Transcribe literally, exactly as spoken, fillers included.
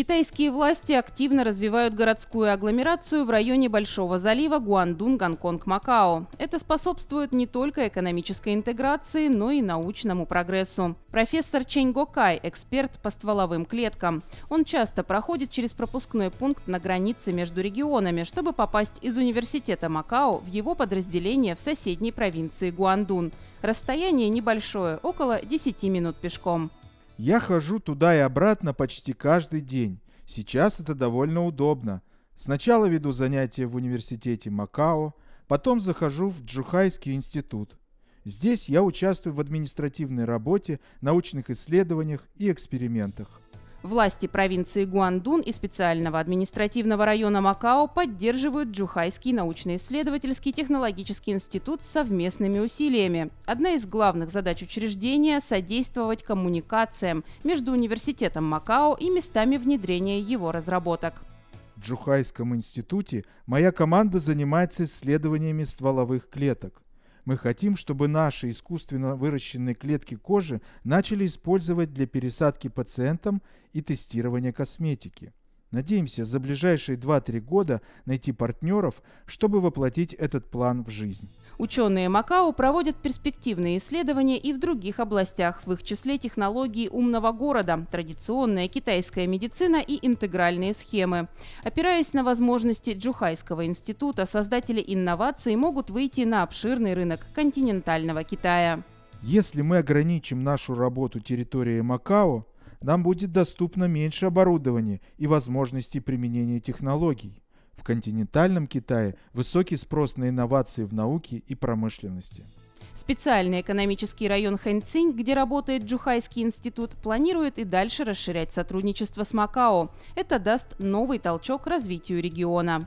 Китайские власти активно развивают городскую агломерацию в районе Большого залива Гуандун-Гонконг-Макао. Это способствует не только экономической интеграции, но и научному прогрессу. Профессор Чэнь Гокай – эксперт по стволовым клеткам. Он часто проходит через пропускной пункт на границе между регионами, чтобы попасть из Университета Макао в его подразделение в соседней провинции Гуандун. Расстояние небольшое – около десяти минут пешком. Я хожу туда и обратно почти каждый день. Сейчас это довольно удобно. Сначала веду занятия в университете Макао, потом захожу в Чжухайский институт. Здесь я участвую в административной работе, научных исследованиях и экспериментах. Власти провинции Гуандун и специального административного района Макао поддерживают Чжухайский научно-исследовательский технологический институт совместными усилиями. Одна из главных задач учреждения – содействовать коммуникациям между университетом Макао и местами внедрения его разработок. В Чжухайском институте моя команда занимается исследованиями стволовых клеток. Мы хотим, чтобы наши искусственно выращенные клетки кожи начали использовать для пересадки пациентам и тестирования косметики. Надеемся за ближайшие два-три года найти партнеров, чтобы воплотить этот план в жизнь. Ученые Макао проводят перспективные исследования и в других областях, в их числе технологии умного города, традиционная китайская медицина и интегральные схемы. Опираясь на возможности Чжухайского института, создатели инноваций могут выйти на обширный рынок континентального Китая. Если мы ограничим нашу работу территорией Макао, нам будет доступно меньше оборудования и возможностей применения технологий. В континентальном Китае высокий спрос на инновации в науке и промышленности. Специальный экономический район Хэнцинь, где работает Чжухайский институт, планирует и дальше расширять сотрудничество с Макао. Это даст новый толчок развитию региона.